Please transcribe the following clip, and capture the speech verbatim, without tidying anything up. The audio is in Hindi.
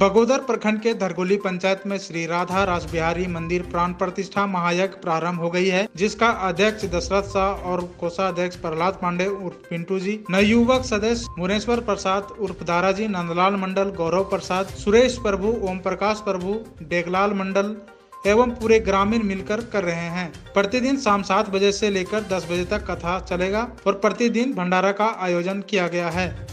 बगोदर प्रखंड के धरगोली पंचायत में श्री राधा रासबिहारी मंदिर प्राण प्रतिष्ठा महायज्ञ प्रारंभ हो गई है, जिसका अध्यक्ष दशरथ साह और कोषाध्यक्ष प्रहलाद पांडे उर्फ पिंटू जी, नवयुवक सदस्य मुनेश्वर प्रसाद उर्फ दारा जी, नंदलाल मंडल, गौरव प्रसाद, सुरेश प्रभु, ओम प्रकाश प्रभु, डेकलाल मंडल एवं पूरे ग्रामीण मिलकर कर रहे हैं। प्रतिदिन शाम सात बजे से लेकर दस बजे तक कथा चलेगा और प्रतिदिन भंडारा का आयोजन किया गया है।